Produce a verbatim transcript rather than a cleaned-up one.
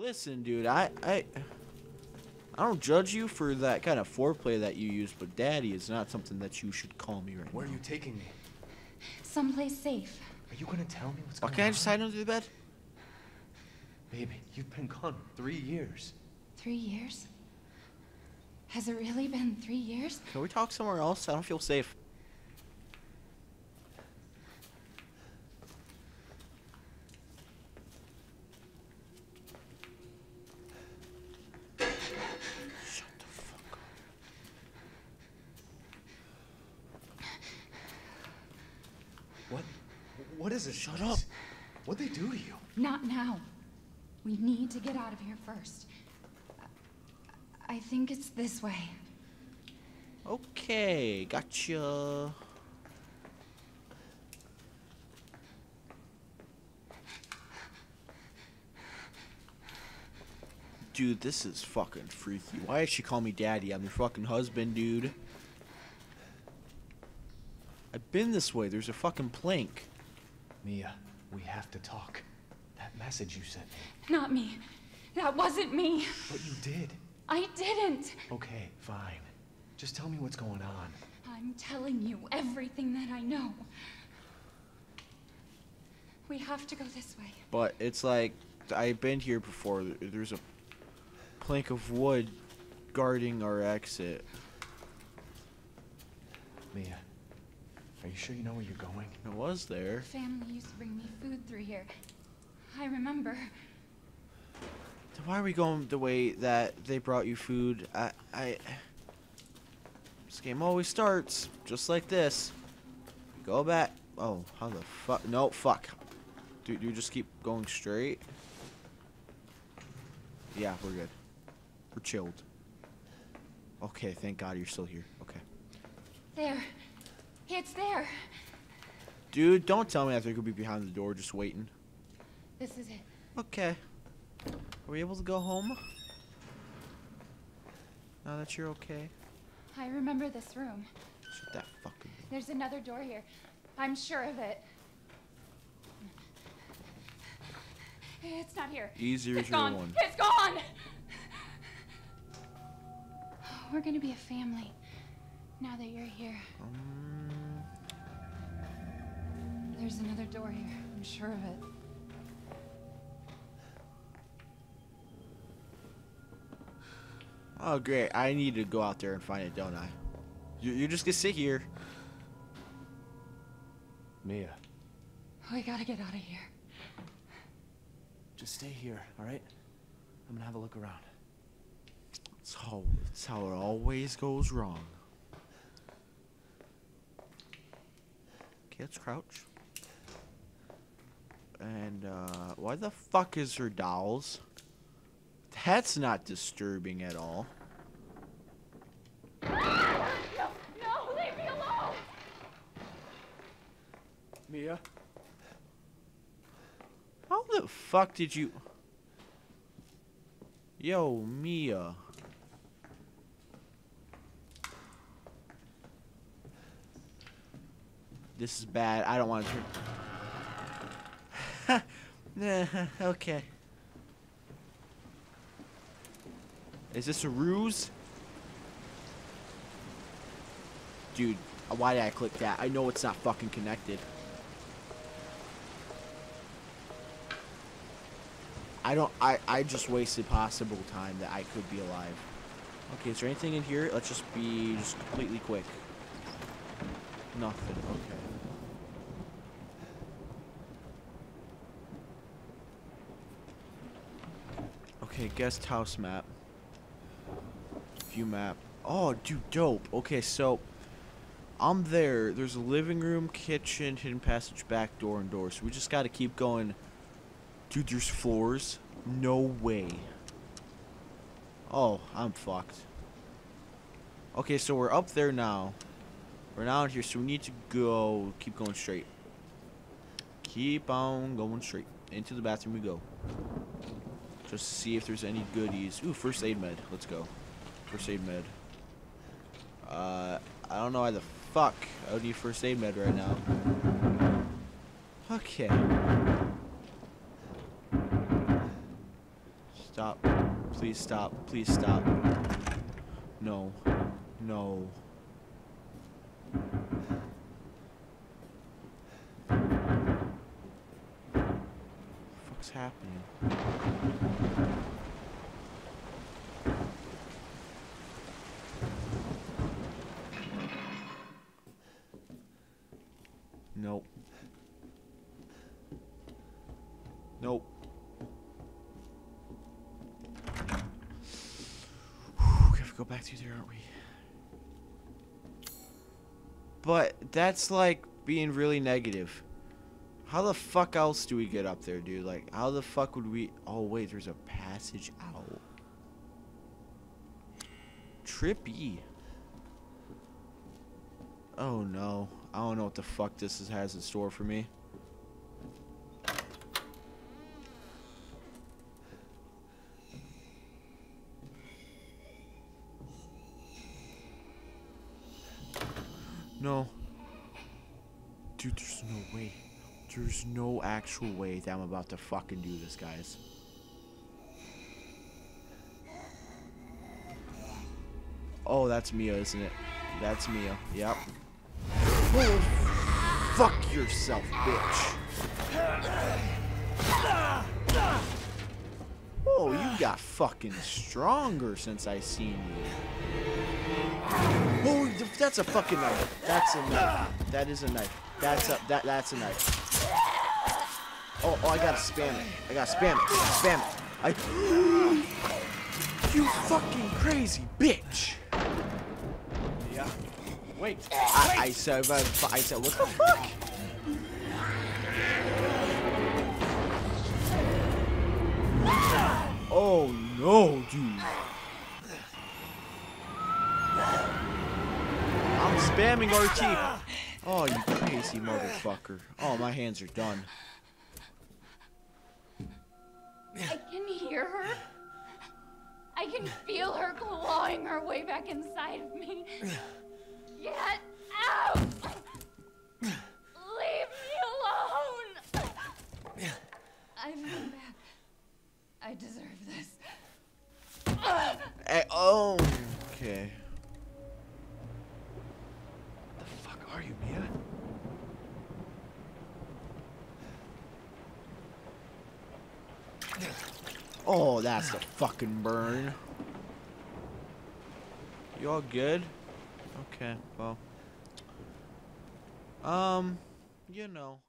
Listen, dude, I, I, I don't judge you for that kind of foreplay that you use, but daddy is not something that you should call me right now. Where are you taking me? Someplace safe. Are you gonna tell me what's going on? Can I just hide under the bed? Baby, you've been gone three years. Three years? Has it really been three years? Can we talk somewhere else? I don't feel safe. What is it? Shut up. What'd they do to you? Not now. We need to get out of here first. I think it's this way. Okay, gotcha. Dude, this is fucking freaky. Why did she call me daddy? I'm your fucking husband, dude. I've been this way. There's a fucking plank. Mia, we have to talk. That message you sent me. Not me. That wasn't me. But you did. I didn't. Okay, fine. Just tell me what's going on. I'm telling you everything that I know. We have to go this way. But it's like, I've been here before. There's a plank of wood guarding our exit. Mia. Are you sure you know where you're going? I was there. Family used to bring me food through here. I remember. Then why are we going the way that they brought you food? I, I. This game always starts just like this. Go back. Oh, how the fuck? No, fuck. Dude, you just keep going straight. Yeah, we're good. We're chilled. Okay, thank God you're still here. Okay. There. It's there. Dude, don't tell me I think it'll be behind the door just waiting. This is it. Okay. Are we able to go home? Now that you're okay. I remember this room. Shut that fucking door. There's another door here. I'm sure of it. It's not here. Easier is your one. It's gone. We're gonna be a family now that you're here. Um, There's another door here. I'm sure of it. Oh, great. I need to go out there and find it, don't I? You, you're just gonna sit here. Mia. We gotta get out of here. Just stay here, alright? I'm gonna have a look around. That's how, that's how it always goes wrong. Okay, let's crouch. And, uh, why the fuck is her dolls? That's not disturbing at all. Ah! No, no, leave me alone! Mia? How the fuck did you... Yo, Mia. This is bad. I don't want to... Okay. Is this a ruse? Dude, why did I click that? I know it's not fucking connected. I don't I, I just wasted possible time that I could be alive. Okay, is there anything in here? Let's just be just completely quick. Nothing. Okay. Okay, guest house map. View map. Oh, dude, dope. Okay, so I'm there. There's a living room, kitchen, hidden passage, back door, and door. So we just got to keep going. Dude, there's floors. No way. Oh, I'm fucked. Okay, so we're up there now. We're now in here, so we need to go. Keep going straight. Keep on going straight. Into the bathroom we go. Just to see if there's any goodies. Ooh, first aid med. Let's go. First aid med. Uh, I don't know why the fuck I would need first aid med right now. Okay. Stop. Please stop. Please stop. No. No. What's happening? Nope. Nope. We have to go back through there, aren't we? But that's like being really negative. How the fuck else do we get up there, dude? Like, how the fuck would we... Oh, wait, there's a passage out. Trippy. Oh, no. I don't know what the fuck this is, has in store for me. No. Dude, there's no way. There's no actual way that I'm about to fucking do this, guys. Oh, that's Mia, isn't it? That's Mia. Yep. Oh, fuck yourself, bitch. Oh, you got fucking stronger since I seen you. Oh, that's a fucking knife. That's a knife. That is a knife. That's a that that's a knife. Oh, oh, I gotta spam it. I gotta spam it. Spam it. I You fucking crazy bitch. Yeah. Wait. I, I said I said what the fuck? Oh no, dude. I'm spamming R T. Oh, you crazy motherfucker. Oh, my hands are done. I can hear her. I can feel her clawing her way back inside of me. Get out! Leave me alone! I've come back. I deserve this. Hey, oh, okay. Are you, Mia? Oh, that's a fucking burn. You all good? Okay, well. Um, you know.